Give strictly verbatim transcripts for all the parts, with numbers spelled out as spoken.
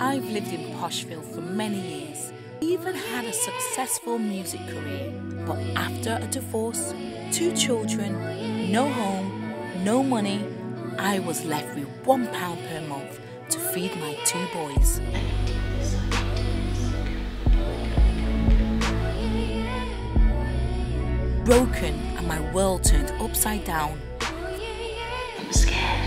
I've lived in Poshville for many years, even had a successful music career, but after a divorce, two children, no home, no money, I was left with one pound per month to feed my two boys. Broken, and my world turned upside down. I'm scared.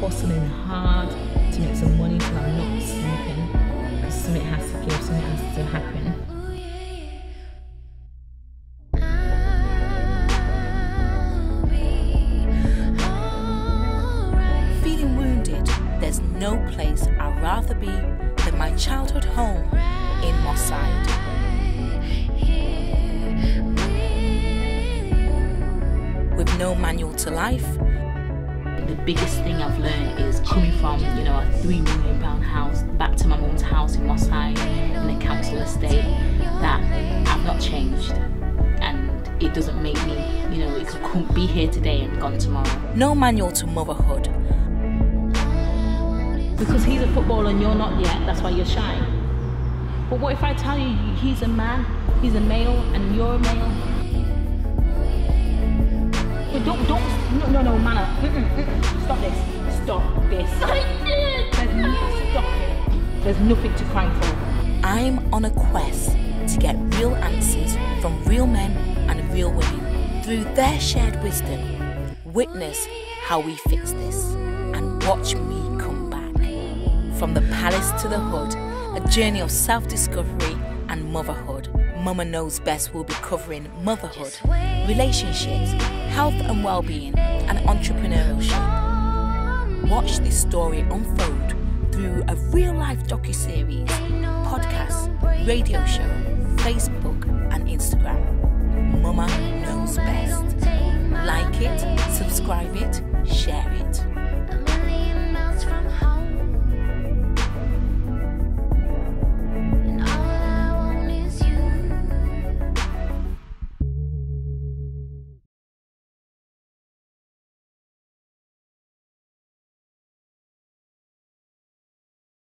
Hustling hard to make some money so I'm not sleeping, because something has to give, something has to happen. There's no place I'd rather be than my childhood home in Moss Side. With no manual to life. The biggest thing I've learned is coming from, you know, a three million pound house back to my mum's house in Moss Side in a council estate, that I've not changed. And it doesn't make me, you know, it couldn't be here today and gone tomorrow. No manual to motherhood. Because he's a footballer and you're not yet, that's why you're shy. But what if I tell you he's a man, he's a male, and you're a male? But don't, don't, no, no, no, man up. Stop this, stop this. There's no, stop it. There's nothing to cry for. I'm on a quest to get real answers from real men and real women through their shared wisdom. Witness how we fix this and watch me. From the palace to the hood, a journey of self-discovery and motherhood. Mama Knows Best will be covering motherhood, relationships, health and well-being, and entrepreneurship. Watch this story unfold through a real-life docuseries, podcast, radio show, Facebook and Instagram.